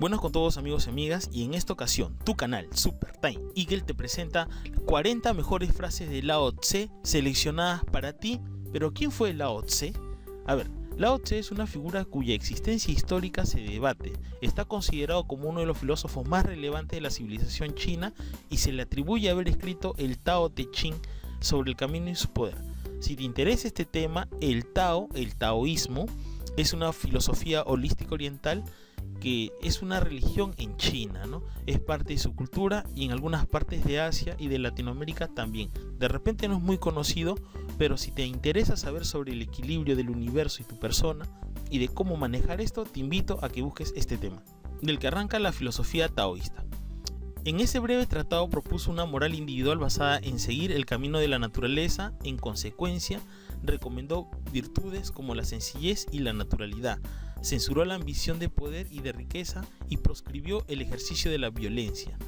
Buenos con todos, amigos y amigas, y en esta ocasión tu canal Super Time Eagle te presenta 40 mejores frases de Lao Tse seleccionadas para ti. Pero ¿quién fue Lao Tse? A ver, Lao Tse es una figura cuya existencia histórica se debate. Está considerado como uno de los filósofos más relevantes de la civilización china y se le atribuye haber escrito el Tao Te Ching sobre el camino y su poder. Si te interesa este tema, el Tao, el Taoísmo, es una filosofía holística oriental que es una religión en China, ¿no? Es parte de su cultura y en algunas partes de Asia y de Latinoamérica también. De repente no es muy conocido, pero si te interesa saber sobre el equilibrio del universo y tu persona y de cómo manejar esto, te invito a que busques este tema, del que arranca la filosofía taoísta. En ese breve tratado propuso una moral individual basada en seguir el camino de la naturaleza. En consecuencia, recomendó virtudes como la sencillez y la naturalidad, censuró la ambición de poder y de riqueza y proscribió el ejercicio de la violencia.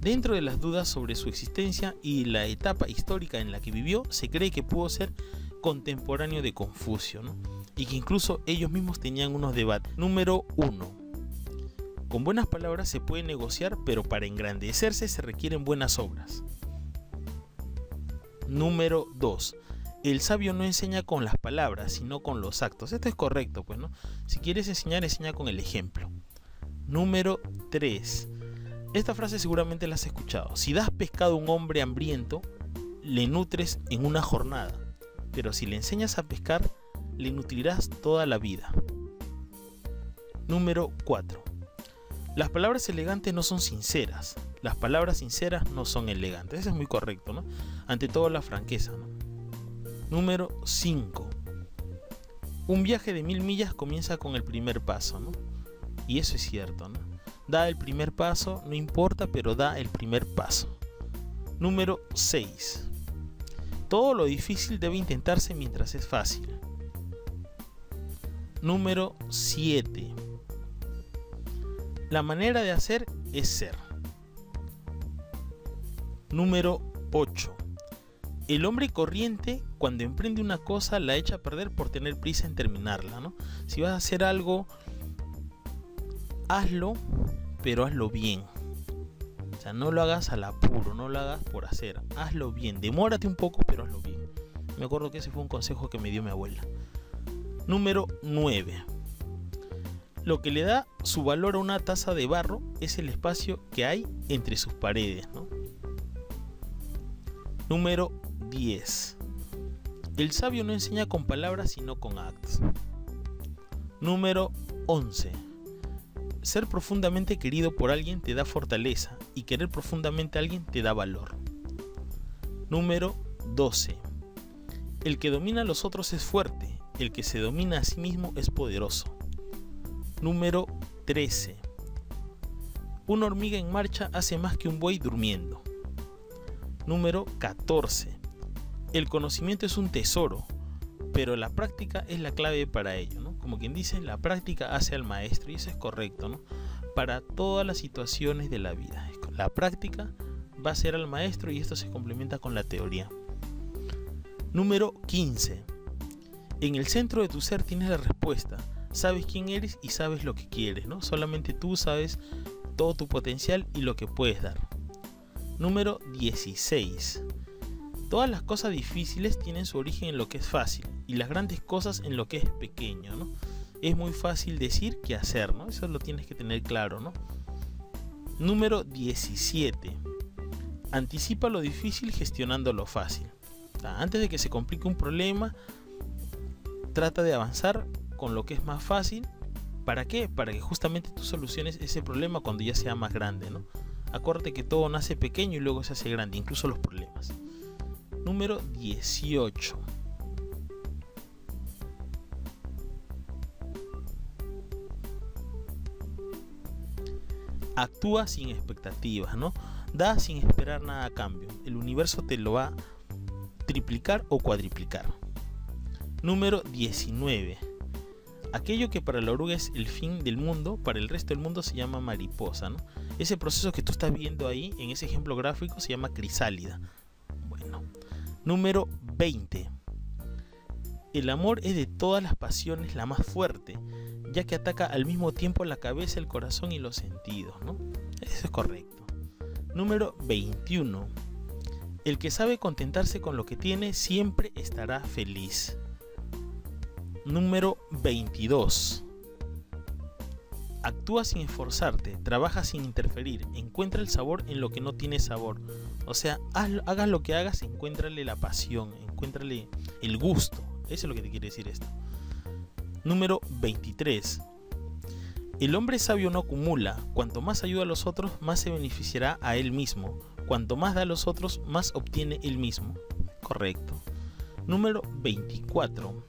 Dentro de las dudas sobre su existencia y la etapa histórica en la que vivió, se cree que pudo ser contemporáneo de Confucio, ¿no? Y que incluso ellos mismos tenían unos debates. Número 1. Con buenas palabras se puede negociar, pero para engrandecerse se requieren buenas obras. Número 2. El sabio no enseña con las palabras, sino con los actos. Esto es correcto, pues, ¿no? Si quieres enseñar, enseña con el ejemplo. Número 3. Esta frase seguramente la has escuchado. Si das pescado a un hombre hambriento, le nutres en una jornada, pero si le enseñas a pescar, le nutrirás toda la vida. Número 4. Las palabras elegantes no son sinceras. Las palabras sinceras no son elegantes. Eso es muy correcto, ¿no? Ante todo, la franqueza, ¿no? Número 5. Un viaje de 1000 millas comienza con el primer paso, ¿no? Y eso es cierto, ¿no? Da el primer paso, no importa, pero da el primer paso. Número 6. Todo lo difícil debe intentarse mientras es fácil. Número 7. La manera de hacer es ser. Número 8. El hombre corriente, cuando emprende una cosa, la echa a perder por tener prisa en terminarla, ¿no? Si vas a hacer algo, hazlo, pero hazlo bien. O sea, no lo hagas al apuro, no lo hagas por hacer, hazlo bien, demórate un poco, pero hazlo bien. Me acuerdo que ese fue un consejo que me dio mi abuela. Número 9. Lo que le da su valor a una taza de barro es el espacio que hay entre sus paredes, ¿no? Número 10. El sabio no enseña con palabras, sino con actos. Número 11. Ser profundamente querido por alguien te da fortaleza, y querer profundamente a alguien te da valor. Número 12. El que domina a los otros es fuerte, el que se domina a sí mismo es poderoso. Número 13. Una hormiga en marcha hace más que un buey durmiendo. Número 14. El conocimiento es un tesoro, pero la práctica es la clave para ello, ¿no? Como quien dice, la práctica hace al maestro, y eso es correcto, ¿no? Para todas las situaciones de la vida, la práctica va a ser al maestro, y esto se complementa con la teoría. Número 15. En el centro de tu ser tienes la respuesta. Sabes quién eres y sabes lo que quieres, ¿no? Solamente tú sabes todo tu potencial y lo que puedes dar. Número 16. Todas las cosas difíciles tienen su origen en lo que es fácil, y las grandes cosas en lo que es pequeño, ¿no? Es muy fácil decir que hacer, ¿no? Eso lo tienes que tener claro, ¿no? Número 17. Anticipa lo difícil gestionando lo fácil. O sea, antes de que se complique un problema, trata de avanzar con lo que es más fácil. ¿Para qué? Para que justamente tú soluciones ese problema cuando ya sea más grande, ¿no? Acuérdate que todo nace pequeño y luego se hace grande, incluso los problemas. Número 18. Actúa sin expectativas, ¿no? Da sin esperar nada a cambio. El universo te lo va a triplicar o cuadriplicar. Número 19. Aquello que para la oruga es el fin del mundo, para el resto del mundo se llama mariposa, ¿no? Ese proceso que tú estás viendo ahí, en ese ejemplo gráfico, se llama crisálida. Bueno. Número 20. El amor es de todas las pasiones la más fuerte, ya que ataca al mismo tiempo la cabeza, el corazón y los sentidos, ¿no? Eso es correcto. Número 21. El que sabe contentarse con lo que tiene siempre estará feliz. Número 22. Actúa sin esforzarte, trabaja sin interferir, encuentra el sabor en lo que no tiene sabor. O sea, hagas lo que hagas, encuéntrale la pasión, encuéntrale el gusto. Eso es lo que te quiere decir esto. Número 23. El hombre sabio no acumula. Cuanto más ayuda a los otros, más se beneficiará a él mismo. Cuanto más da a los otros, más obtiene él mismo. Correcto. Número 24.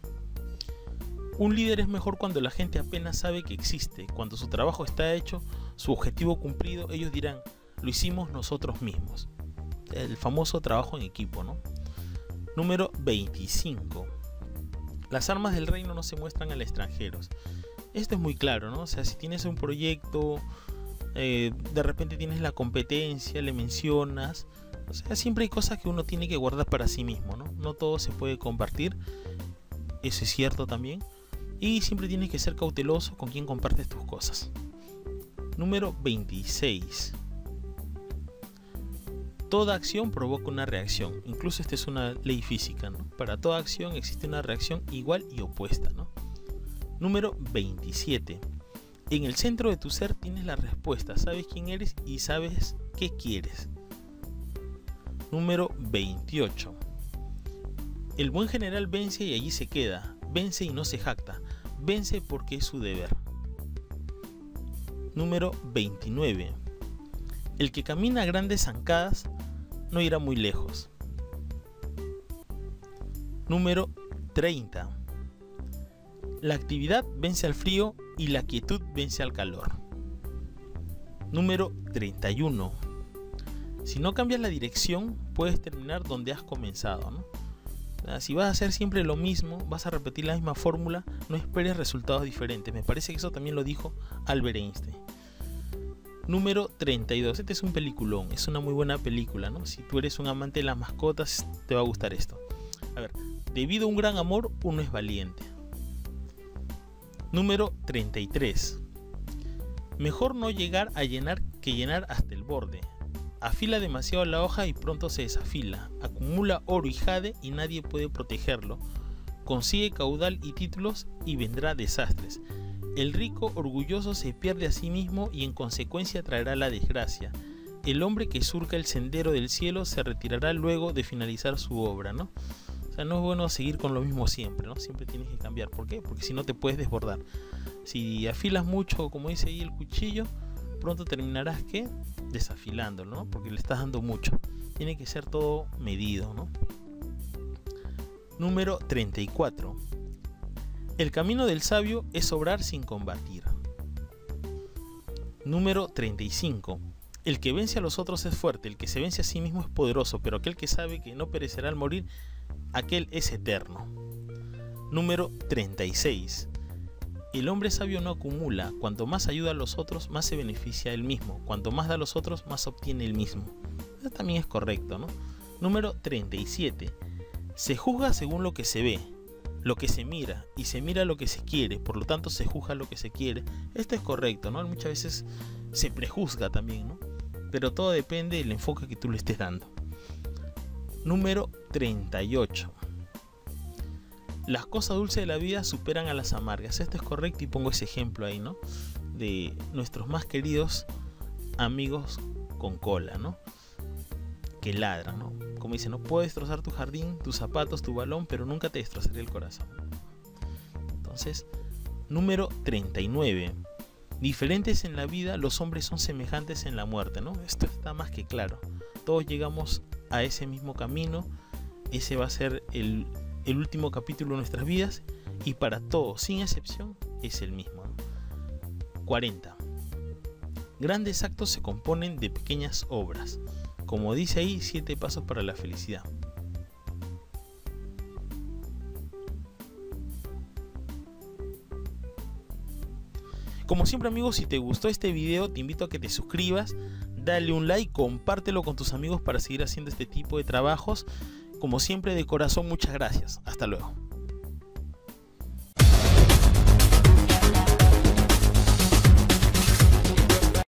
Un líder es mejor cuando la gente apenas sabe que existe. Cuando su trabajo está hecho, su objetivo cumplido, ellos dirán, lo hicimos nosotros mismos. El famoso trabajo en equipo, ¿no? Número 25. Las armas del reino no se muestran a los extranjeros. Esto es muy claro, ¿no? O sea, si tienes un proyecto, de repente tienes la competencia, le mencionas. O sea, siempre hay cosas que uno tiene que guardar para sí mismo, ¿no? No todo se puede compartir. Eso es cierto también. Y siempre tienes que ser cauteloso con quien compartes tus cosas. Número 26. Toda acción provoca una reacción. Incluso esta es una ley física, ¿no? Para toda acción existe una reacción igual y opuesta, ¿no? Número 27. En el centro de tu ser tienes la respuesta. Sabes quién eres y sabes qué quieres. Número 28. El buen general vence y allí se queda. Vence y no se jacta. Vence porque es su deber. Número 29. El que camina a grandes zancadas no irá muy lejos. Número 30. La actividad vence al frío y la quietud vence al calor. Número 31. Si no cambias la dirección, puedes terminar donde has comenzado, ¿no? Si vas a hacer siempre lo mismo, vas a repetir la misma fórmula, no esperes resultados diferentes. Me parece que eso también lo dijo Albert Einstein. Número 32. Este es un peliculón, es una muy buena película, ¿no? Si tú eres un amante de las mascotas, te va a gustar esto. A ver, debido a un gran amor, uno es valiente. Número 33. Mejor no llegar a llenar que llenar hasta el borde. Afila demasiado la hoja y pronto se desafila. Acumula oro y jade y nadie puede protegerlo. Consigue caudal y títulos y vendrá desastres. El rico orgulloso se pierde a sí mismo y en consecuencia traerá la desgracia. El hombre que surca el sendero del cielo se retirará luego de finalizar su obra, ¿no? O sea, no es bueno seguir con lo mismo siempre, ¿no? Siempre tienes que cambiar. ¿Por qué? Porque si no te puedes desbordar. Si afilas mucho, como dice ahí el cuchillo, pronto terminarás que desafilándolo, ¿no? Porque le estás dando mucho. Tiene que ser todo medido, ¿no? Número 34. El camino del sabio es obrar sin combatir. Número 35. El que vence a los otros es fuerte, el que se vence a sí mismo es poderoso, pero aquel que sabe que no perecerá al morir, aquel es eterno. Número 36. El hombre sabio no acumula, cuanto más ayuda a los otros, más se beneficia a él mismo, cuanto más da a los otros, más obtiene él mismo. Eso también es correcto, ¿no? Número 37. Se juzga según lo que se ve, lo que se mira, y se mira lo que se quiere, por lo tanto se juzga lo que se quiere. Esto es correcto, ¿no? Muchas veces se prejuzga también, ¿no? Pero todo depende del enfoque que tú le estés dando. Número 38. Las cosas dulces de la vida superan a las amargas. Esto es correcto y pongo ese ejemplo ahí, ¿no? De nuestros más queridos amigos con cola, ¿no? Que ladran, ¿no? Como dicen, no puedo destrozar tu jardín, tus zapatos, tu balón, pero nunca te destrozaré el corazón. Entonces, número 39. Diferentes en la vida, los hombres son semejantes en la muerte, ¿no? Esto está más que claro. Todos llegamos a ese mismo camino. Ese va a ser el último capítulo de nuestras vidas y para todos, sin excepción, es el mismo, ¿no? 40. Grandes actos se componen de pequeñas obras. Como dice ahí, 7 pasos para la felicidad. Como siempre, amigos, si te gustó este video, te invito a que te suscribas, dale un like, compártelo con tus amigos para seguir haciendo este tipo de trabajos. Como siempre, de corazón, muchas gracias. Hasta luego.